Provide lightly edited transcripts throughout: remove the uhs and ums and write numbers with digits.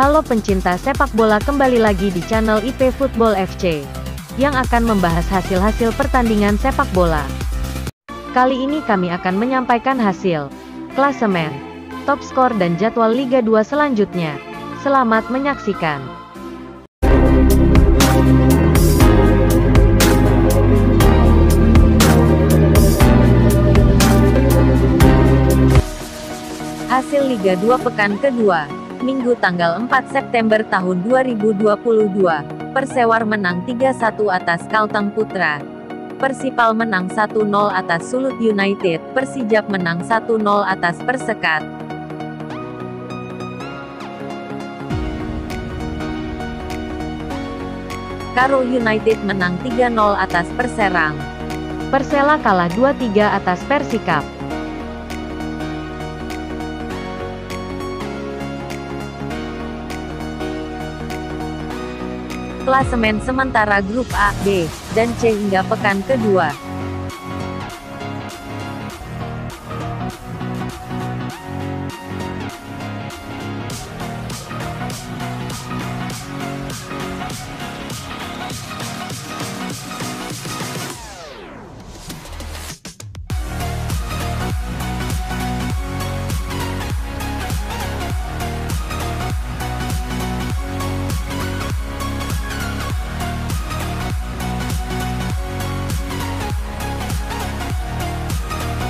Halo pencinta sepak bola, kembali lagi di channel IP Football FC yang akan membahas hasil-hasil pertandingan sepak bola. Kali ini kami akan menyampaikan hasil, klasemen, top skor dan jadwal Liga 2 selanjutnya. Selamat menyaksikan. Hasil Liga 2 pekan kedua. Minggu tanggal 4 September tahun 2022, Persewar menang 3-1 atas Kalteng Putra. Persipal menang 1-0 atas Sulut United. Persijap menang 1-0 atas Persekat. Karo United menang 3-0 atas Perserang. Persela kalah 2-3 atas Persikab. Klasemen sementara grup A, B, dan C hingga pekan kedua.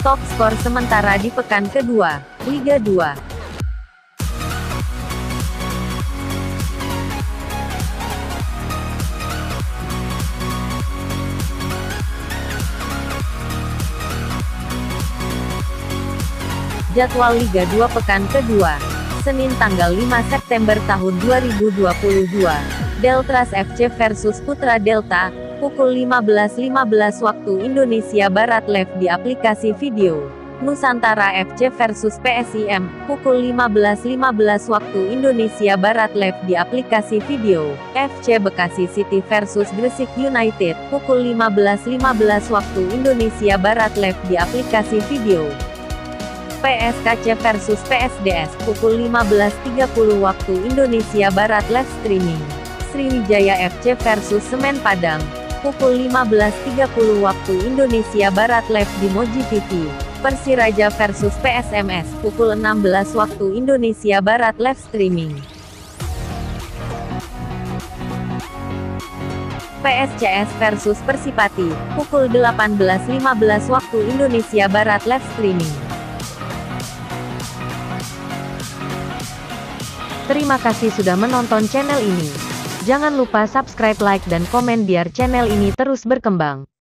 Top skor sementara di pekan kedua, Liga 2. Jadwal Liga 2 pekan kedua, Senin tanggal 5 September tahun 2022, Delta FC versus Putra Delta, pukul 15.15 waktu Indonesia Barat, live di aplikasi video. Nusantara FC versus PSIM, pukul 15.15 waktu Indonesia Barat, live di aplikasi video. FC Bekasi City versus Gresik United, pukul 15.15 waktu Indonesia Barat, live di aplikasi video. PSKC versus PSDS, pukul 15.30 waktu Indonesia Barat, live streaming. Sriwijaya FC versus Semen Padang, pukul 15.30 waktu Indonesia Barat, live di Moji TV. Persiraja versus PSMS, pukul 16 waktu Indonesia Barat, live streaming. PSCS versus Persipati, pukul 18.15 waktu Indonesia Barat, live streaming. Terima kasih sudah menonton channel ini. Jangan lupa subscribe, like, dan komen biar channel ini terus berkembang.